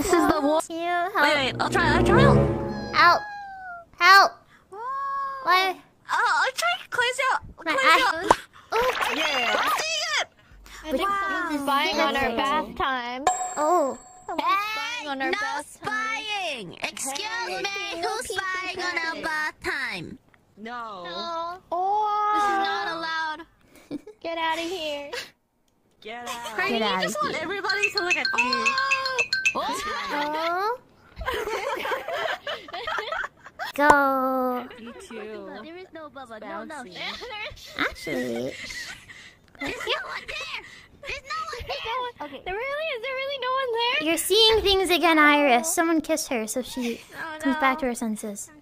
This is the one. Wait, I'll try. Help! Help! Wait. I'll try to close out. Close out. Yeah. I'm doing it. Wow. Someone's spying on our bath time. Oh. Hey, no spying! Excuse me, who's spying on our bath time? No. Oh. This is not allowed. Get out of here. Get out. Craig, you just want everybody to look at you. Oh. Go. You too. There is no Bubba. No. Actually. There's no one there. There's no one there. Okay. There really no one there? You're seeing things again, IRyS. Someone kissed her, so she comes back to her senses.